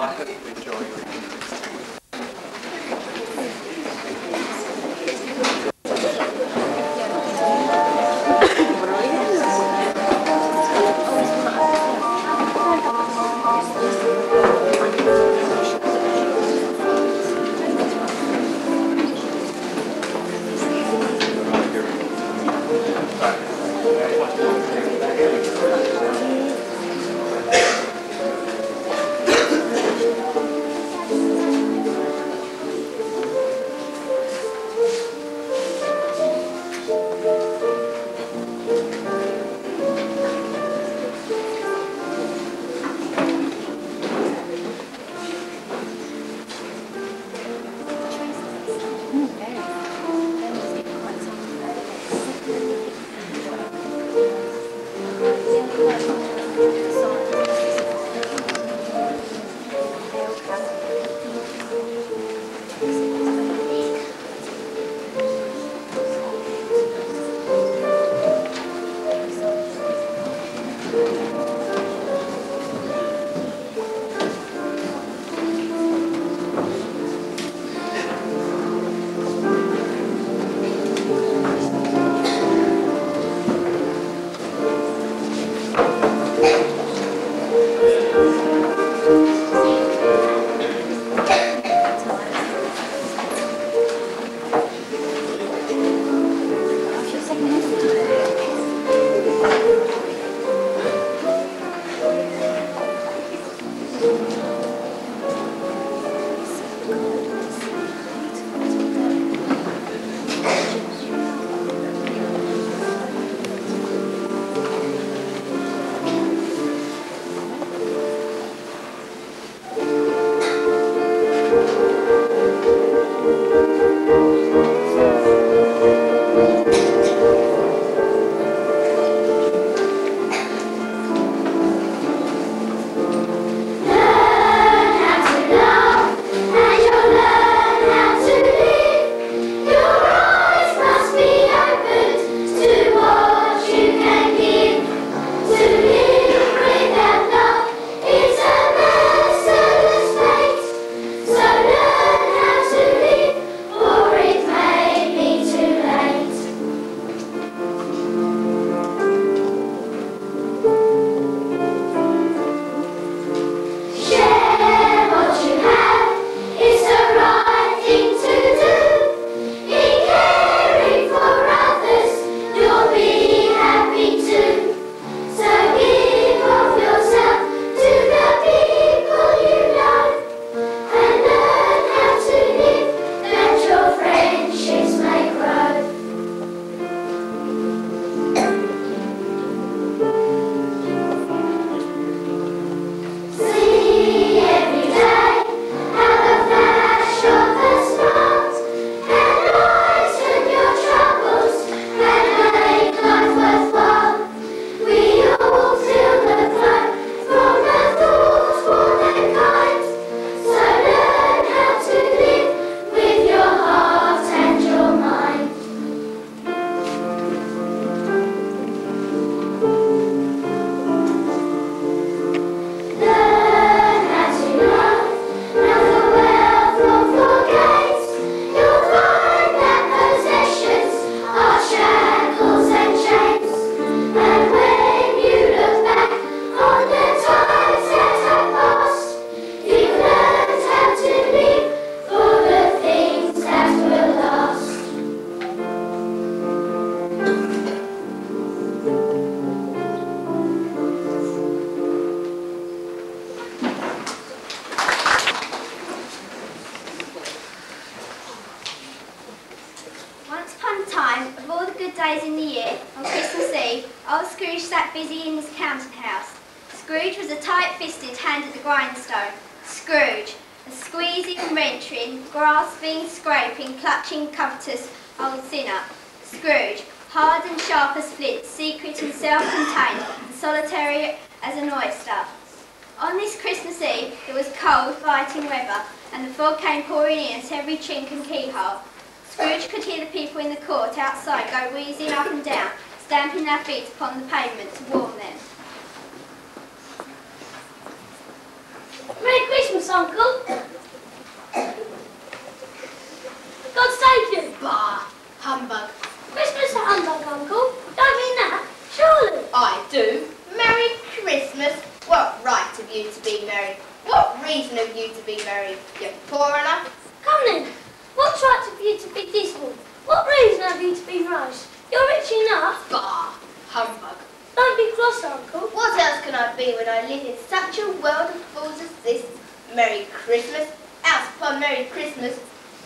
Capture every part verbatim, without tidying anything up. and I hope you enjoy your us, Uncle. God's save you. Bah, humbug. Christmas a humbug, Uncle. Don't mean that, surely. I do. Merry Christmas. What right have you to be merry? What reason have you to be merry? You're foreigner. Come then. What right have you to be dismal? What reason have you to be rash? You're rich enough. Bah, humbug. Don't be cross, Uncle. What else can I be when I live in such a world of fools as this? Merry Christmas. Out upon Merry Christmas.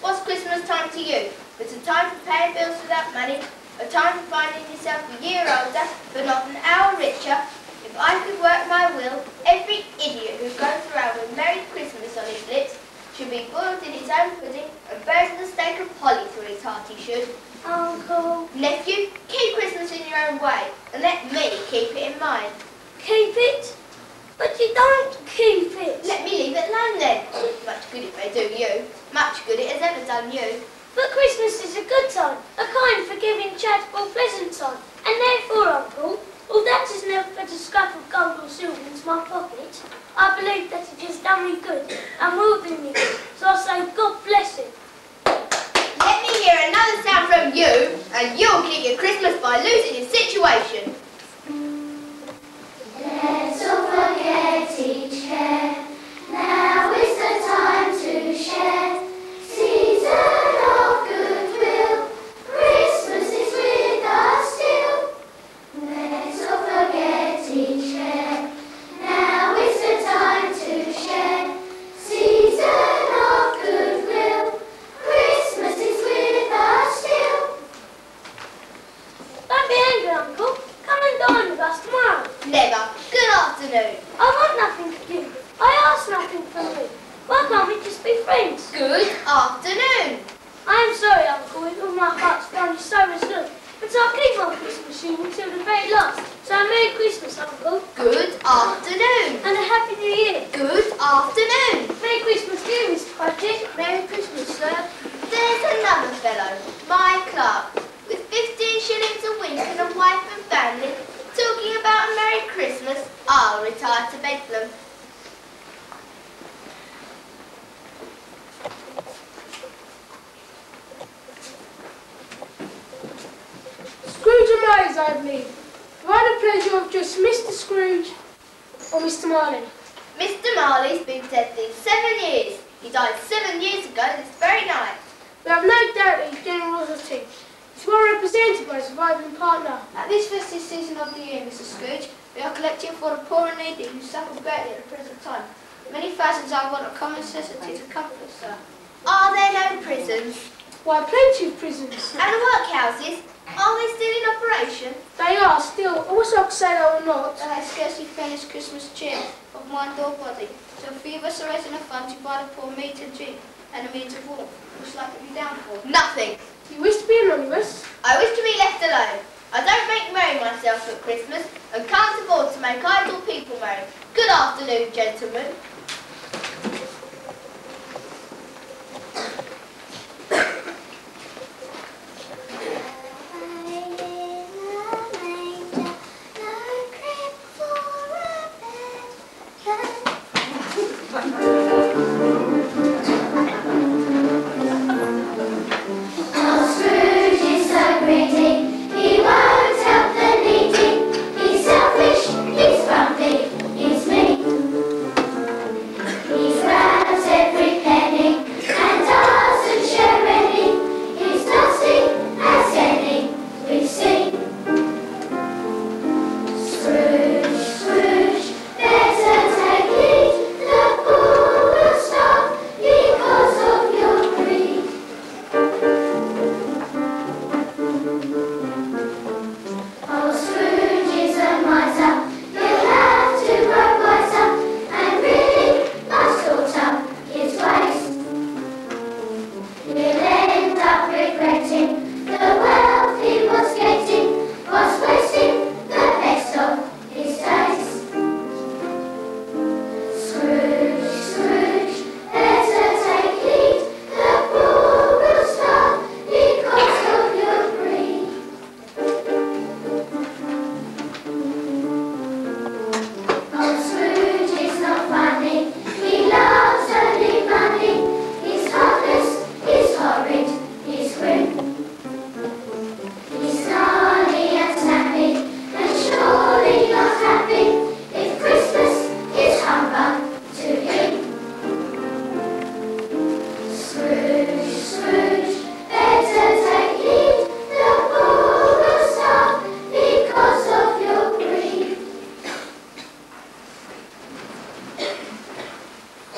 What's Christmas time to you? It's a time for paying bills without money, a time for finding yourself a year older, but not an hour richer. If I could work my will, every idiot who goes around with Merry Christmas on his lips should be boiled in his own pudding and buried in the stake of holly through his heart he should. Uncle. Nephew, keep Christmas in your own way and let me keep it in mine. Keep it? But you don't keep it. Let me leave it alone then. Much good it may do you. Much good it has ever done you. But Christmas is a good time, a kind, forgiving, charitable, pleasant time. And therefore, Uncle, although that has never put a scrap of gold or silver into my pocket, I believe that it has done me good and will do me good. So I say, God bless it. Let me hear another sound from you, and you'll kick your Christmas by losing your situation. Let's all forget each care. Now is the time to share. Season of goodwill. Christmas is with us still. Let's all forget each care. Now is the time to share. Season of goodwill. Christmas is with us still. Don't be angry, Uncle. Come and dine with us tomorrow. Never. Good afternoon. I want nothing from you. I ask nothing from you. Why can't we just be friends? Good afternoon. I am sorry, Uncle, with all my heart's found you so much good, but I'll keep my Christmas shoe until the very last. So Merry Christmas, Uncle. Good afternoon. And a Happy New Year. Good afternoon. Merry Christmas to you, Mister Cratchit. Merry Christmas, sir. There's another fellow, my clerk, with fifteen shillings a week and a wife and family, talking about a Merry Christmas. I'll retire to Bedlam. Scrooge and Marley's, I believe. Have I had the pleasure of just Mister Scrooge or Mister Marley? Mister Marley's been dead these seven years. He died seven years ago this very night. We have no doubt that his generosity is well represented by his surviving partner. At this festive season of the year, Mister Scrooge, we are collecting for the poor and needy who suffer greatly at the present time. Many thousands are what a common necessity to comfort, sir. Are there no prisons? Why, plenty of prisons. And workhouses? Are they still in operation? They are still, also Oxalo or not. And I scarcely furnish Christmas cheer of mind or body. So few of us are raising a fund to buy the poor meat and drink and a means of warmth, which likely be down for. Nothing. You wish to be anonymous? I wish to be left alone. I don't make merry myself at Christmas and can't afford to make idle people merry. Good afternoon, gentlemen.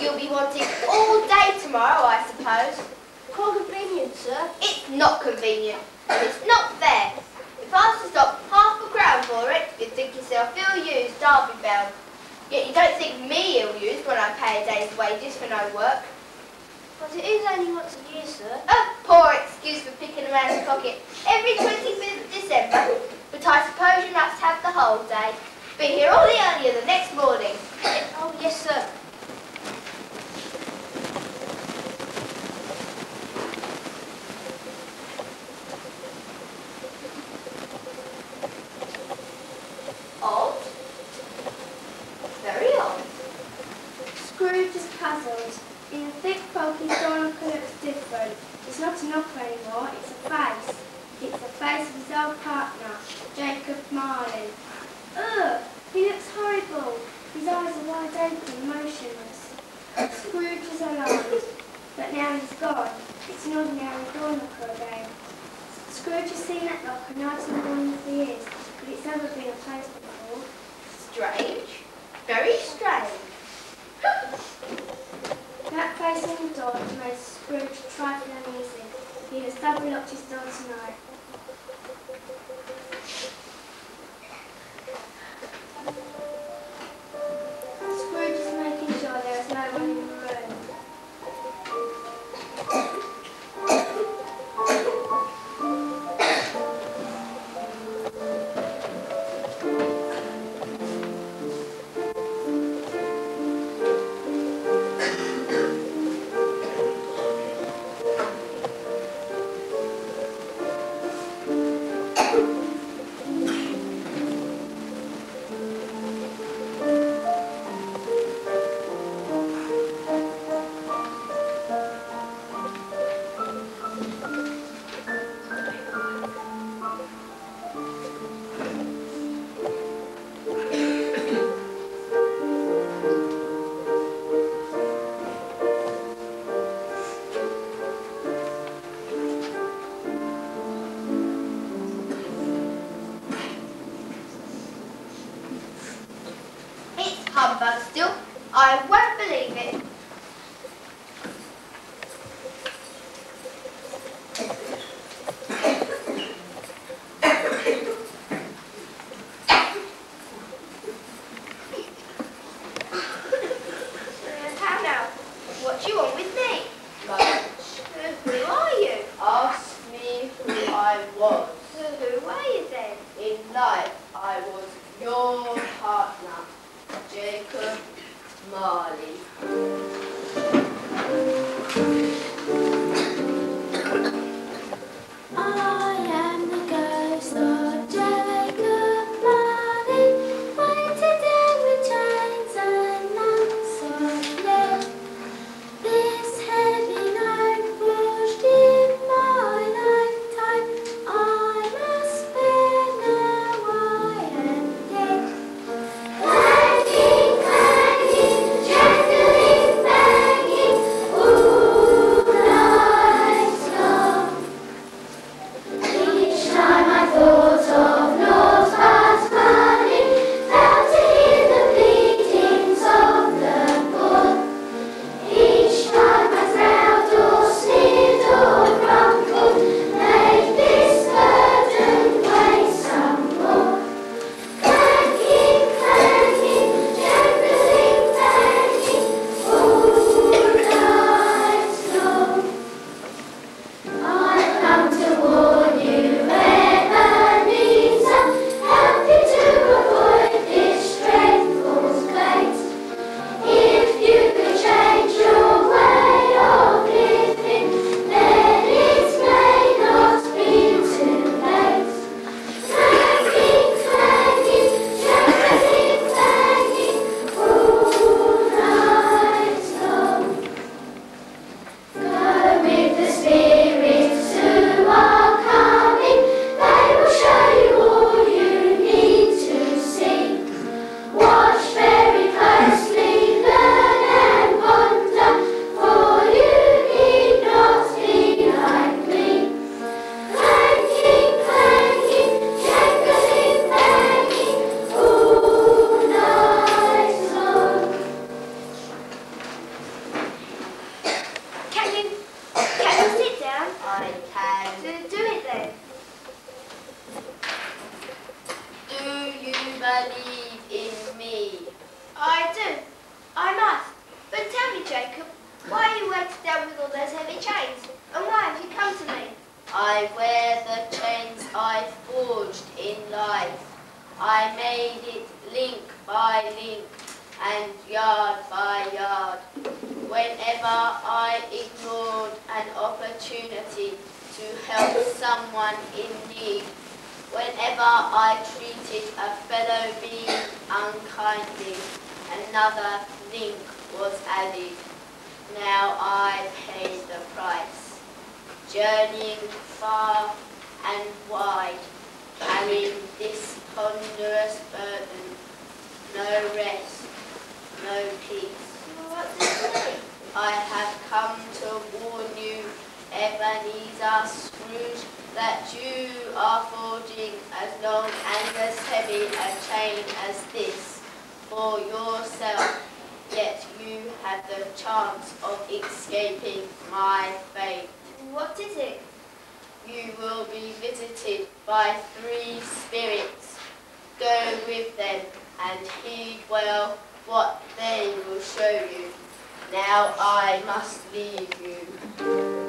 You'll be wanting all day tomorrow, I suppose. Quite convenient, sir. It's not convenient. And it's not fair. If I was to stop half a crown for it, you'd think yourself ill-used, Derby bound. Yet you don't think me ill-used when I pay a day's wages for no work. But it is only once a year, sir. A poor excuse for picking a man's pocket every twenty-fifth of December. But I suppose you must have the whole day. Be here all the earlier the next morning. Oh, yes, sir. Odd. Very odd. Scrooge is puzzled. In a thick, bulky, Donald Clerk's different. It's not an opera anymore, it's a face. It's the face of his old partner, Jacob Marley. Ugh! He looks horrible. His eyes are wide open, motionless. Scrooge is alarmed, but now he's gone. It's an ordinary door knocker again. Scrooge has seen that knocker night and morning for years, but it's never been a place before. Strange. Very strange. That face on the door makes Scrooge a trifle uneasy. He has double locked his door tonight. Scrooge is making sure there is no one in the room. But still, I won't believe it. How now? What you want with me? Who are you? Ask me who I was. So who were you then? In life, I was your partner. Jacob Marley. I am the ghost of Jacob Marley, weighted down with chains and lumps of lead. This heavy load pushed in my lifetime, I must bear, now I am dead. King, King, Jack the Jacob. Why are you worked down with all those heavy chains? And why have you come to me? I wear the chains I forged in life. I made it link by link and yard by yard. Whenever I ignored an opportunity to help someone in need, whenever I treated a fellow being unkindly, another link was added. Now I pay the price. Journeying far and wide, carrying this ponderous burden, no rest, no peace. What does it mean? I have come to warn you, Ebenezer Scrooge, that you are forging as long and as heavy a chain as this for yourself, yet you have the chance of escaping my fate. What is it? You will be visited by three spirits. Go with them and heed well what they will show you. Now I must leave you. Okay.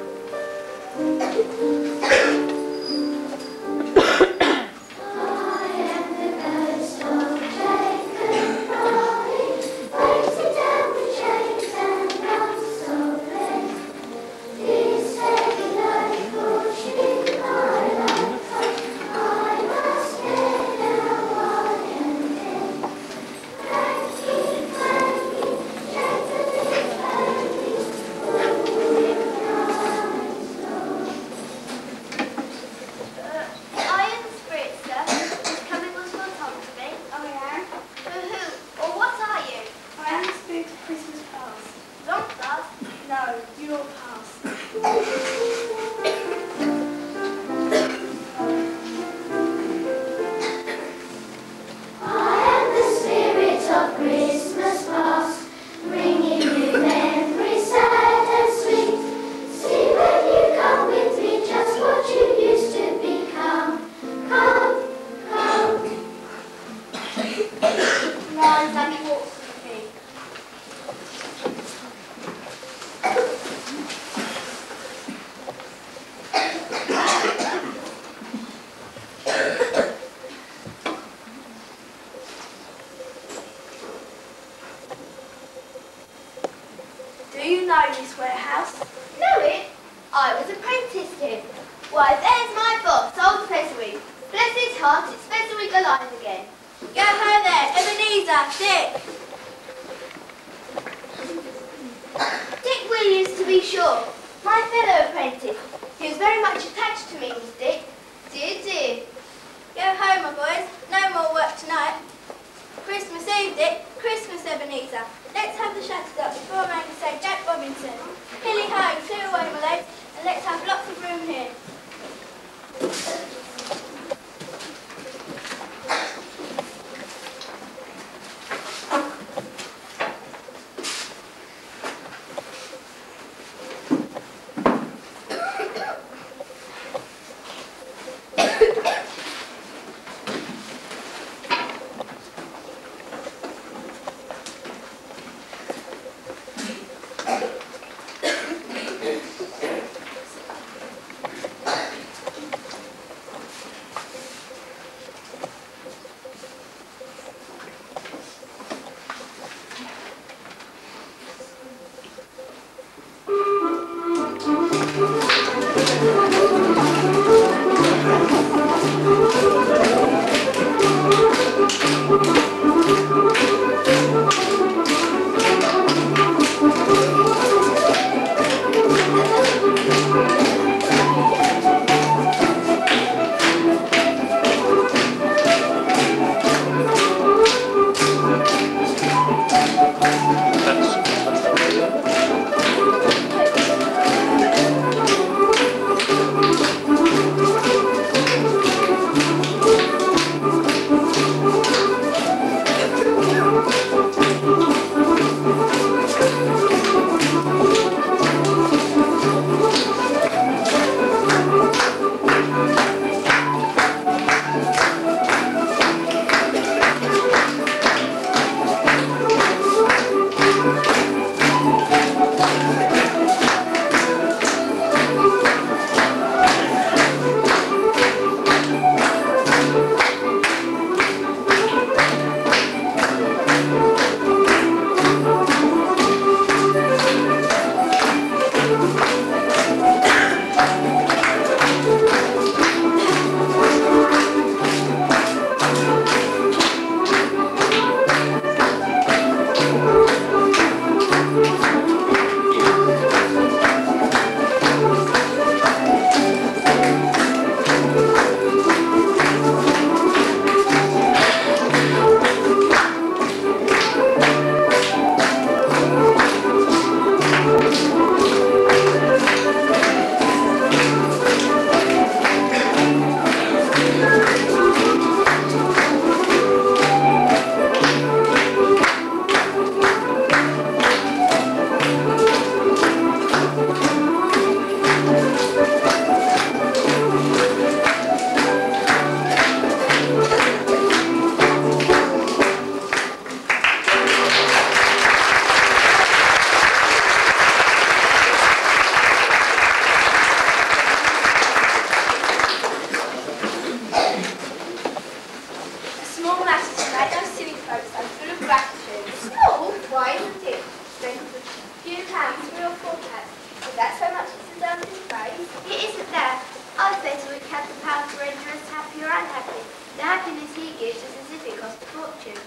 fourpence. Is that so much as a dozen praise? It isn't there. I'd better we have the power to render us happy or unhappy. The happiness he gives is as if it cost a fortune.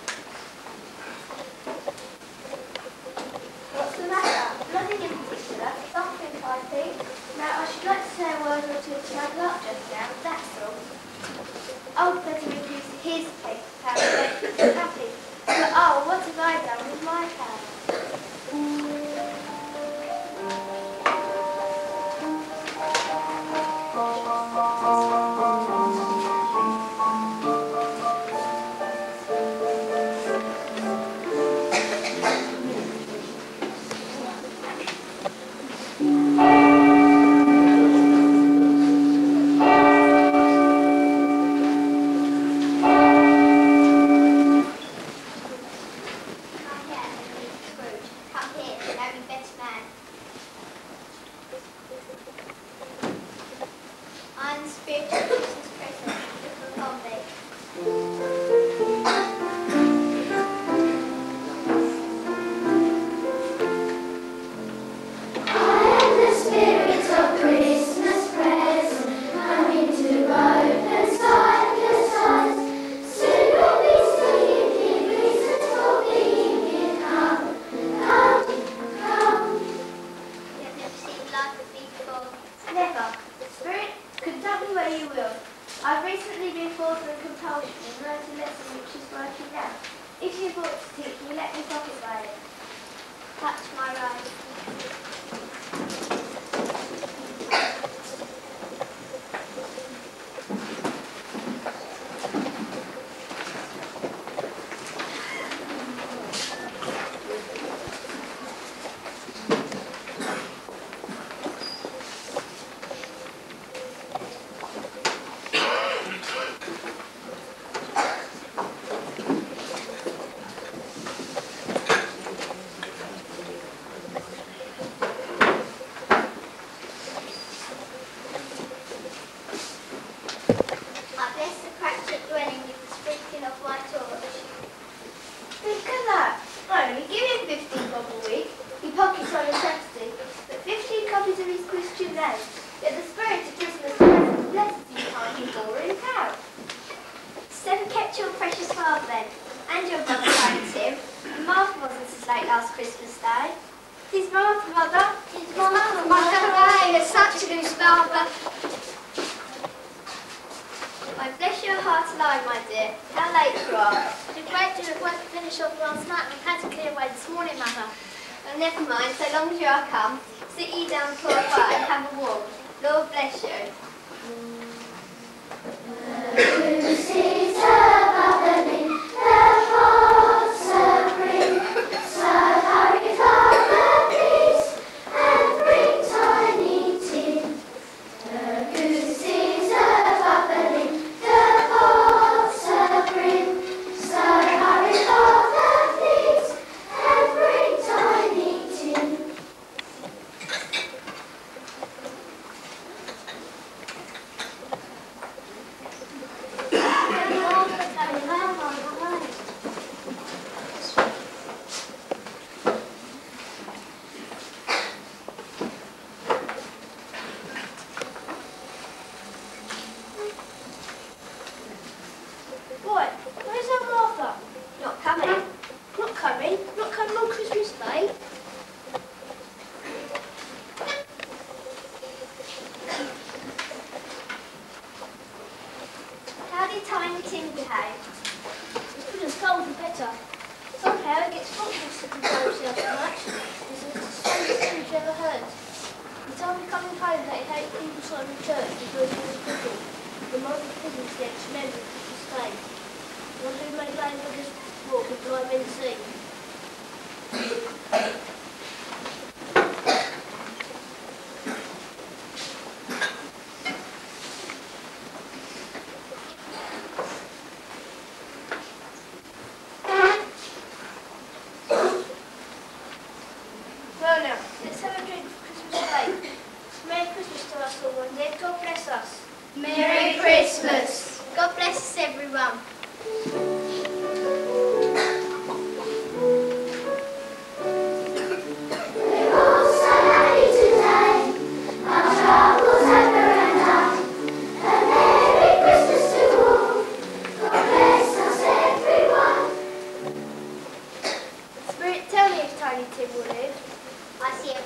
What's the matter? Nothing in particular. Something, I think. Now, I should like to say a word or two to my clerk just now, that's all. I'd better reduce his place to power to make us happy. But, oh, what have I done with my power?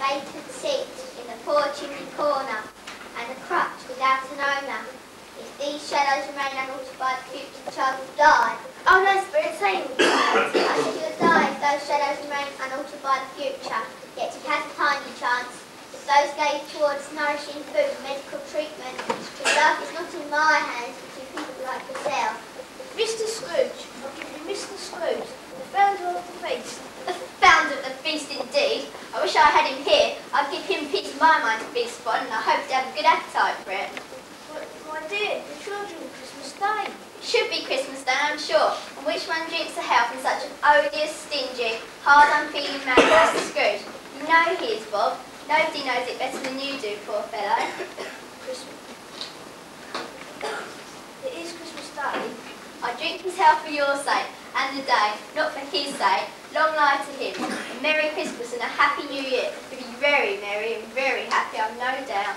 vacant seat in the poor chimney corner, and a crutch without an owner. If these shadows remain unaltered by the future, the child will die. Oh no, Spirit, say me. I said he will die if those shadows remain unaltered by the future, yet he has a tiny chance. If those gave towards nourishing food and medical treatment, his life is not in my hands, but in people like yourself. Mister Scrooge, I'll give you Mister Scrooge, the founder of the feast. The founder of the feast indeed. I wish I had him here. I'd give him a piece of my mind to feast upon, and I hope to have a good appetite for it. But, my dear, the children on Christmas Day. It should be Christmas Day, I'm sure. And which one drinks to health in such an odious, stingy, hard, unfeeling man as Mister Scrooge? You know he is, Bob. Nobody knows it better than you do, poor fellow. Christmas. It is Christmas Day. I drink his health for your sake, and the day, not for his sake. Long life to him. A Merry Christmas and a Happy New Year. To be very merry and very happy, I've no doubt.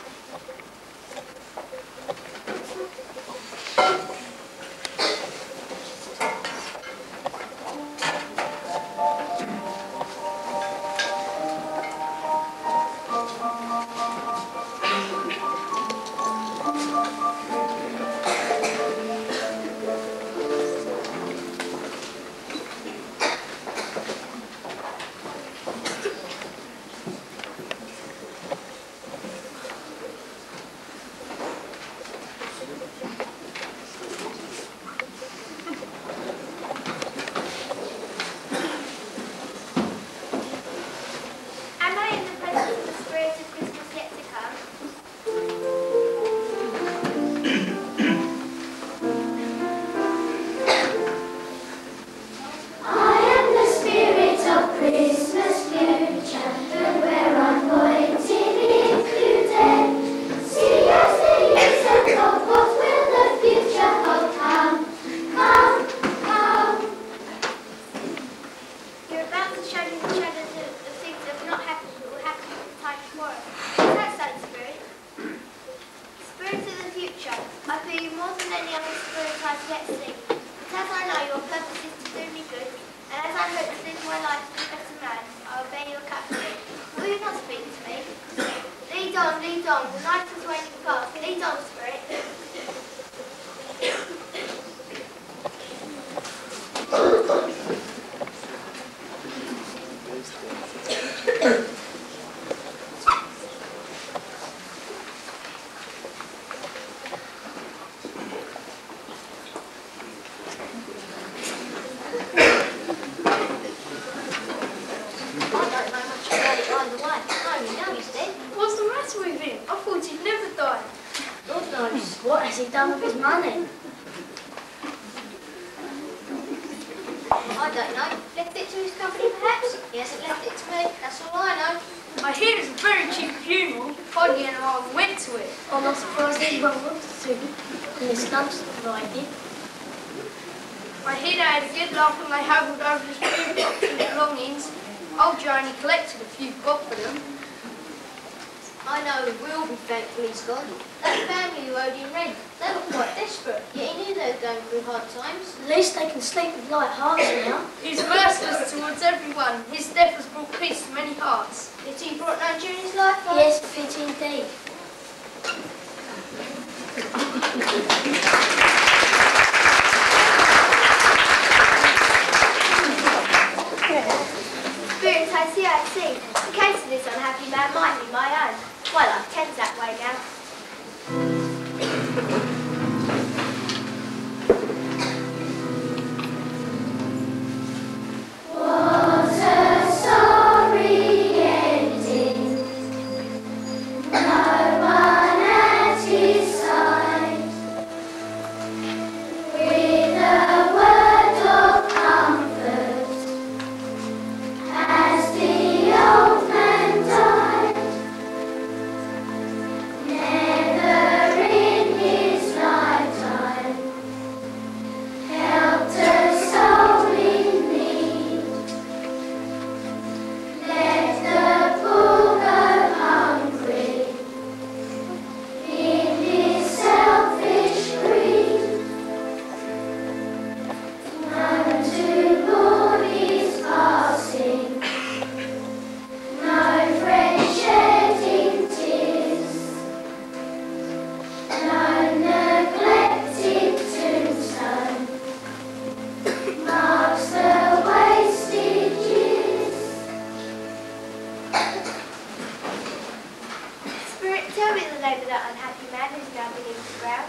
Tell me the name of that unhappy man who's now beneath the ground.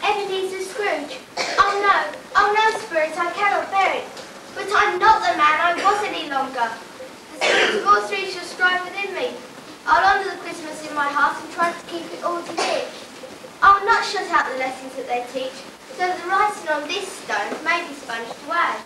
Ebenezer Scrooge. Oh no, oh no, Spirit, I cannot bear it. But I'm not the man I was any longer. The spirit of all three shall strive within me. I'll honour the Christmas in my heart and try to keep it all to dear. I'll not shut out the lessons that they teach, so the writing on this stone may be sponged away.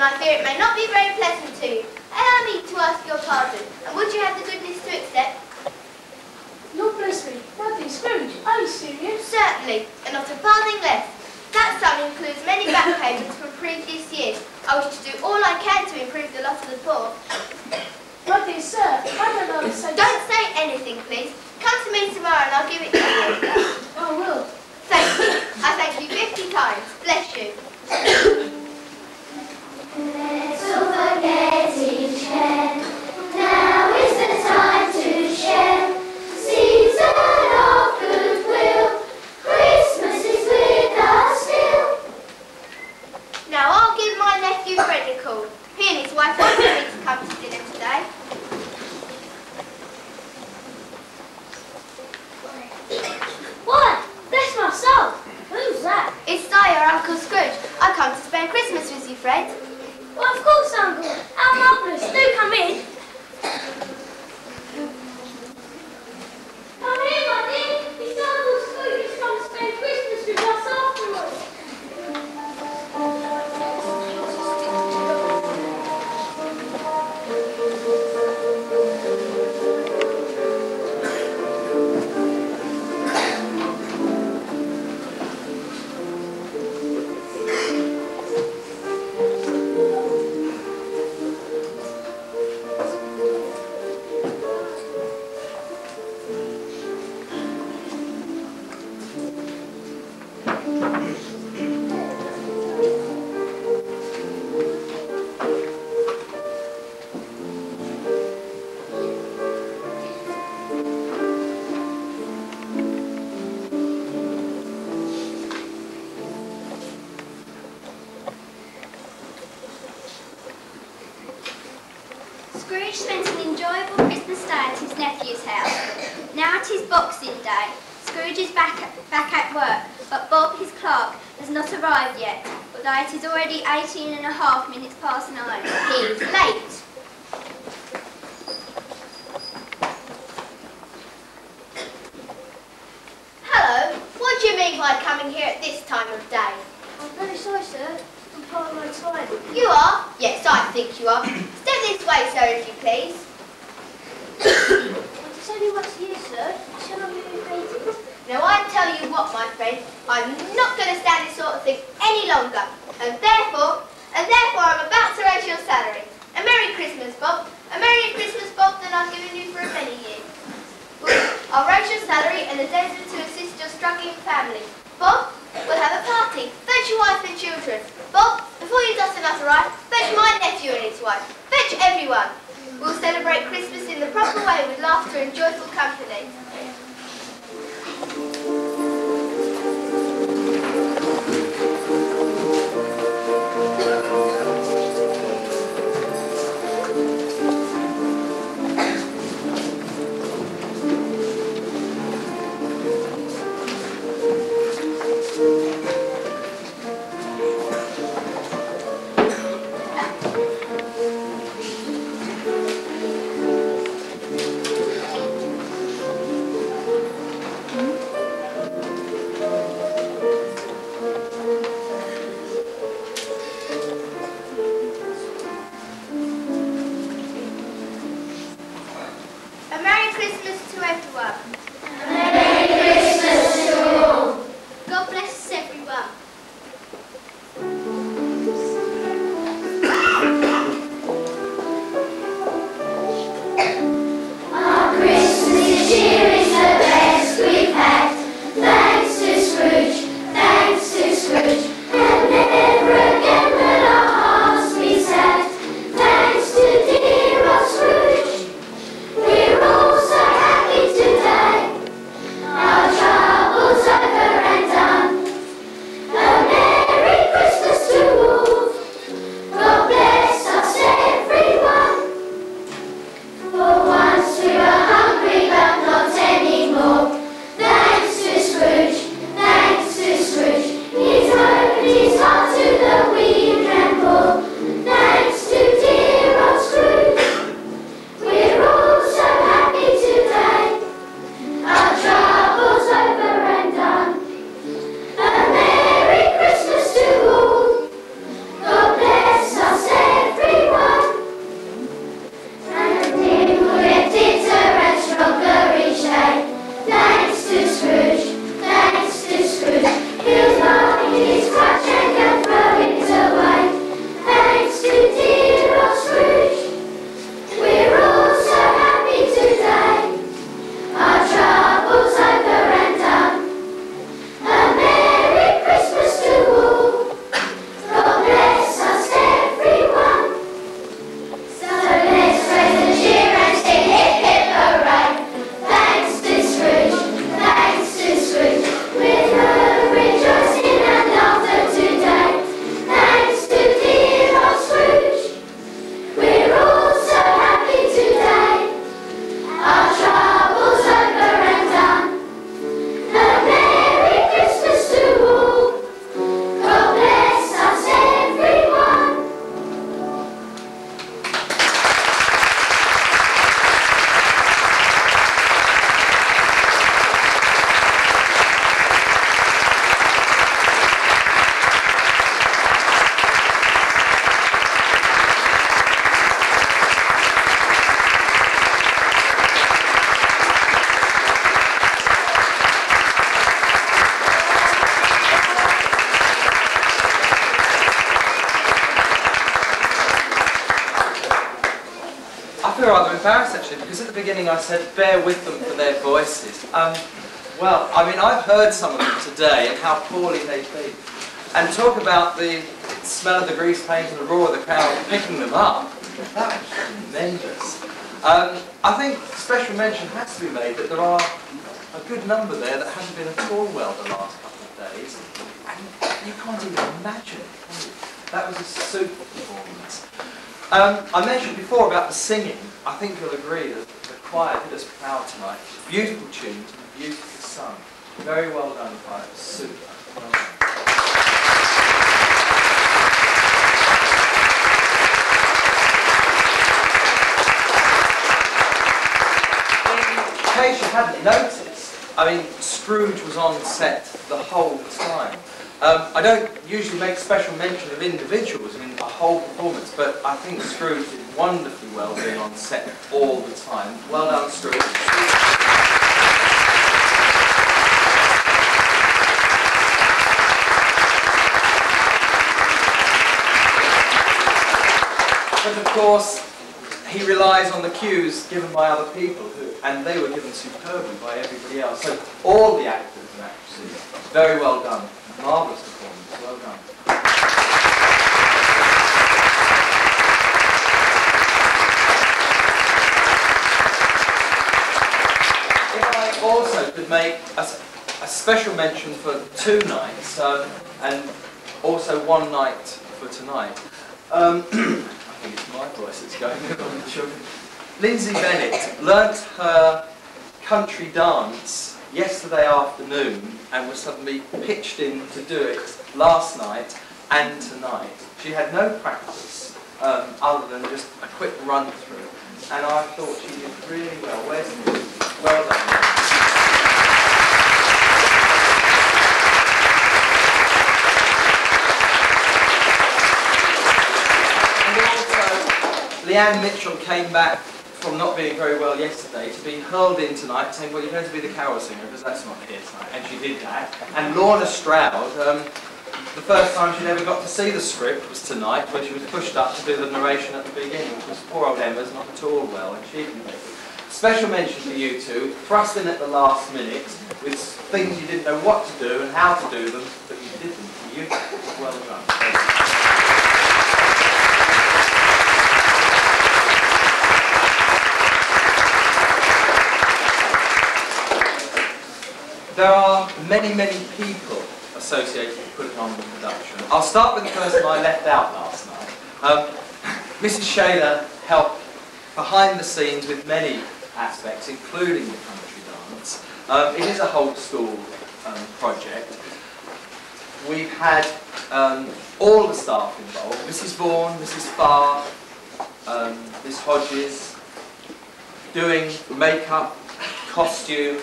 and I fear it may not be very pleasant to you. Allow me to ask your pardon, and would you have the goodness to accept? Lord bless me, nothing, Scrooge, are you serious? Certainly, and not a farthing less. That sum includes many back payments from previous years. I wish to do all I can to improve the lot of the poor. My dear sir, I don't know to say... Don't say anything, please. Come to me tomorrow and I'll give it to you. I will. Thank you. I thank you fifty times. Bless you. Let's all forget each other. Now is the time to share. Season of goodwill. Christmas is with us still. Now I'll give my nephew Fred a call. He and his wife wanted me to come to dinner today. Why? Bless my soul. Who's that? It's Di, your Uncle Scrooge. I come to spend Christmas with you, Fred. Well, of course, Uncle. How marvellous. Do come in. Come in, my dear. It's Uncle Scrooge who's come to spend Christmas with us afterwards. Thanks to dear old Scrooge, we're all so happy today. feel rather embarrassed actually, because at the beginning I said bear with them for their voices. Um, well, I mean, I've heard some of them today and how poorly they speak. And talk about the smell of the grease paint and the roar of the crowd picking them up. That was tremendous. Um, I think special mention has to be made that there are a good number there that haven't been at all well the last couple of days. And you can't even imagine. That was a super performance. Um, I mentioned before about the singing. I think you'll agree that the choir did us proud tonight. Beautiful tuned, beautifully sung. Very well done, choir. Super. Well done. In case you hadn't noticed, I mean, Scrooge was on set the whole time. Um, I don't usually make special mention of individuals, I mean, the whole performance, but I think Scrooge did wonderfully well being on set all the time. Well done, Scrooge. But of course, he relies on the cues given by other people, who, and they were given superbly by everybody else. So all the actors and actresses, very well done. Marvellous performance, well done. If I also could make a, a special mention for two nights, um, and also one night for tonight. Um, I think it's my voice that's going on the children. Lindsay Bennett learnt her country dance yesterday afternoon and was suddenly pitched in to do it last night and tonight. She had no practice um, other than just a quick run through, and I thought she did really well. Where's Lindsay? Well done. Leanne Mitchell came back from not being very well yesterday to be hurled in tonight, saying, well, you're going to be the carol singer, because that's not here tonight. And she did that. And Lorna Stroud, um, the first time she'd ever got to see the script was tonight, where she was pushed up to do the narration at the beginning, because poor old Emma's not at all well, and she didn't make it. Special mention to you two, thrust in at the last minute with things you didn't know what to do and how to do them, but you did them. You well done. There are many, many people associated with putting on the production. I'll start with the person I left out last night. Um, Missus Shaler helped behind the scenes with many aspects, including the country dance. Um, it is a whole school um, project. We've had um, all the staff involved, Missus Vaughan, Missus Farr, um, Miz Hodges, doing makeup, costumes.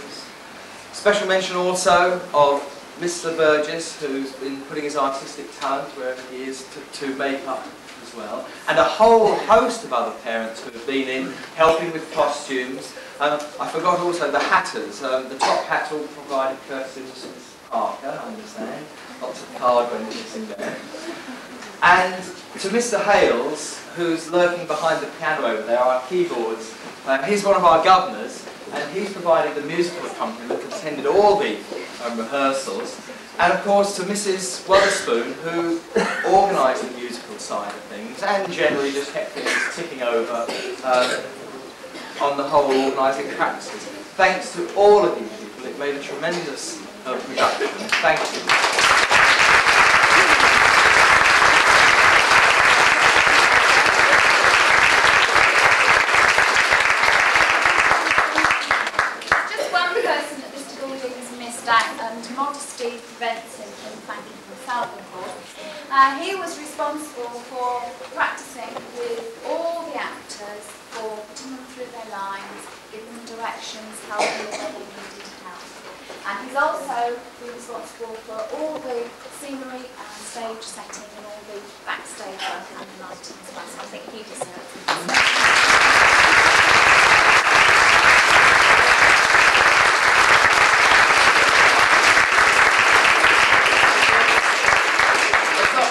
Special mention also of Mister Burgess, who's been putting his artistic talent wherever he is to, to make up as well, and a whole host of other parents who have been in helping with costumes. Um, I forgot also the hatters. Um, the top hat all provided Curtis and Parker, I understand. Lots of card when he's in there. And to Mister Hales, who's lurking behind the piano over there, our keyboards. Uh, he's one of our governors, and he's provided the musical accompaniment that attended all the um, rehearsals. And of course to Missus Wotherspoon, who organised the musical side of things, and generally just kept things ticking over uh, on the whole organising practices. Thanks to all of you people, it made a tremendous uh, production. Thank you. Prevents him from thanking himself, of course. Uh, he was responsible for practising with all the actors, for putting them through their lines, giving them directions, helping them where they needed help. And he's also been responsible for all the scenery and stage setting and all the backstage work and the lighting as well. So I think he deserves it.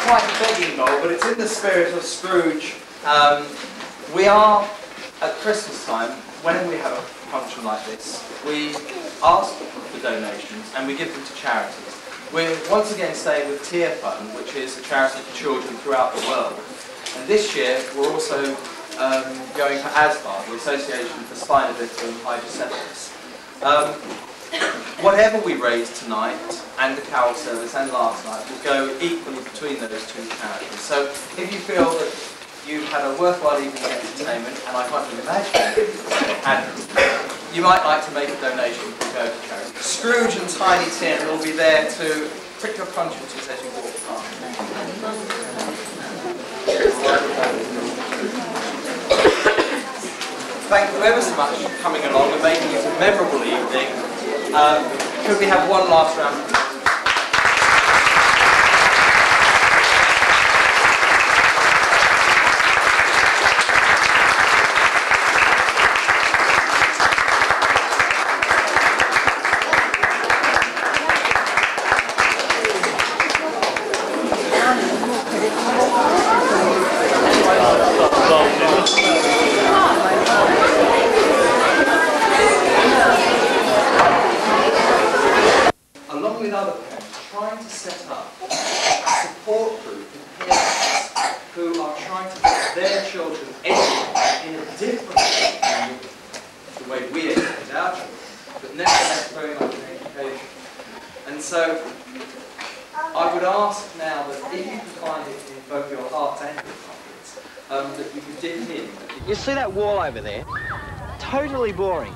Quite a begging bowl, but it's in the spirit of Scrooge. Um, we are at Christmas time, when we have a function like this, we ask for donations and we give them to charities. We're once again staying with Tearfund, which is a charity for children throughout the world. And this year, we're also um, going for ASBAR, the Association for Spina Bifida and Hydrocephalus. Um, whatever we raise tonight, and the carol service, and last night, will go equally between those two charities. So if you feel that you've had a worthwhile evening of entertainment, and I can't even imagine and you might like to make a donation to go to charity. Scrooge and Tiny Tim will be there to prick your consciences as you walk past. Thank you ever so much for coming along and making it a memorable evening. Um, could we have one last round? Over there. Totally boring.